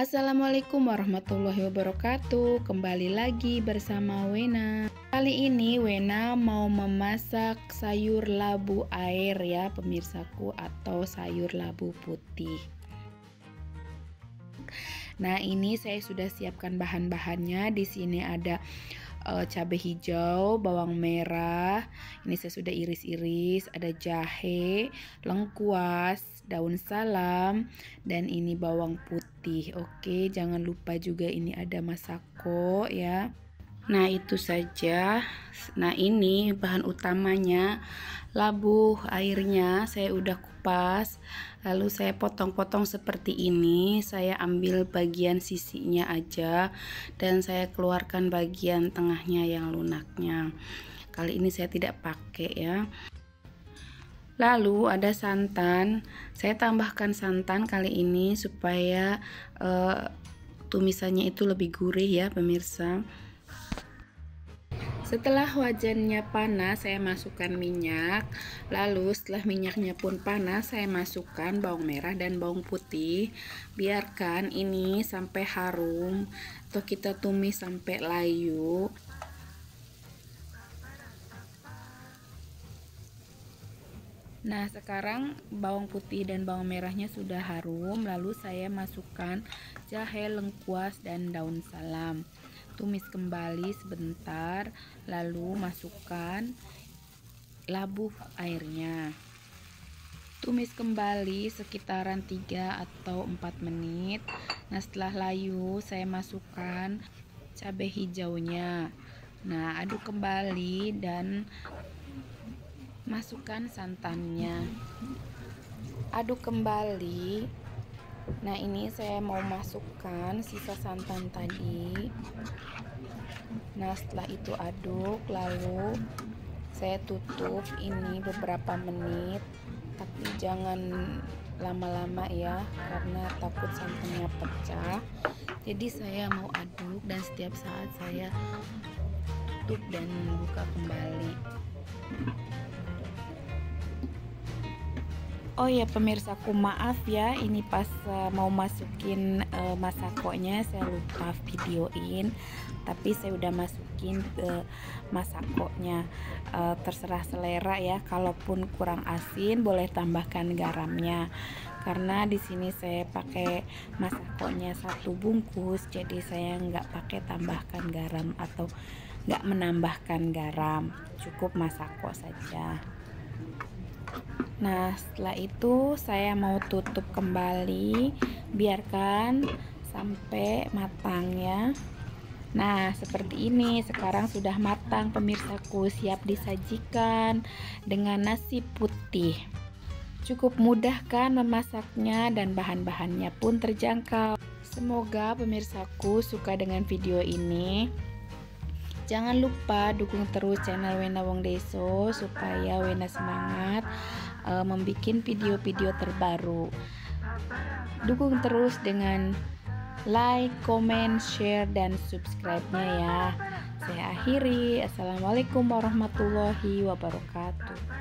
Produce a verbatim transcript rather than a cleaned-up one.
Assalamualaikum warahmatullahi wabarakatuh. Kembali lagi bersama Wena. Kali ini Wena mau memasak sayur labuair ya pemirsaku, atau sayur labu putih. Nah, ini saya sudah siapkan bahan-bahannya. Di sini ada e, cabai hijau, bawang merah. Ini saya sudah iris-iris, ada jahe, lengkuas, daun salam, dan ini bawang putih. Oke, jangan lupa juga ini ada masako ya. Nah, itu saja. Nah, ini bahan utamanya, labu airnya saya udah kupas, lalu saya potong-potong seperti ini. Saya ambil bagian sisinya aja dan saya keluarkan bagian tengahnya yang lunaknya. Kali ini saya tidak pakai ya. Lalu ada santan, saya tambahkan santan kali ini supaya e, tumisannya itu lebih gurih ya pemirsa. Setelah wajannya panas, saya masukkan minyak. Lalu setelah minyaknya pun panas, saya masukkan bawang merah dan bawang putih. Biarkan ini sampai harum atau kita tumis sampai layu. Nah, sekarang bawang putih dan bawang merahnya sudah harum, lalu saya masukkan jahe, lengkuas, dan daun salam. Tumis kembali sebentar, lalu masukkan labu airnya. Tumis kembali sekitaran tiga atau empat menit. Nah, setelah layu, saya masukkan cabai hijaunya. Nah, aduk kembali dan masukkan santannya, aduk kembali. Nah, ini saya mau masukkan sisa santan tadi. Nah, setelah itu aduk, lalu saya tutup ini beberapa menit, tapi jangan lama-lama ya, karena takut santannya pecah. Jadi saya mau aduk dan setiap saat saya tutup dan buka kembali. Oh ya pemirsaku, maaf ya, ini pas uh, mau masukin uh, masakonya saya lupa videoin, tapi saya udah masukin ke masakonya. Uh, terserah selera ya, kalaupun kurang asin boleh tambahkan garamnya. Karena di sini saya pakai masakonya satu bungkus, jadi saya nggak pakai tambahkan garam atau nggak menambahkan garam, cukup masako saja. Nah, setelah itu saya mau tutup kembali, biarkan sampai matang ya. Nah, seperti ini. Sekarang sudah matang pemirsaku, siap disajikan dengan nasi putih. Cukup mudah kan memasaknya dan bahan-bahannya pun terjangkau. Semoga pemirsaku suka dengan video ini. Jangan lupa dukung terus channel Wena Wong Deso supaya Wena semangat e, membuat video-video terbaru. Dukung terus dengan like, comment, share, dan subscribe-nya ya. Saya akhiri. Assalamualaikum warahmatullahi wabarakatuh.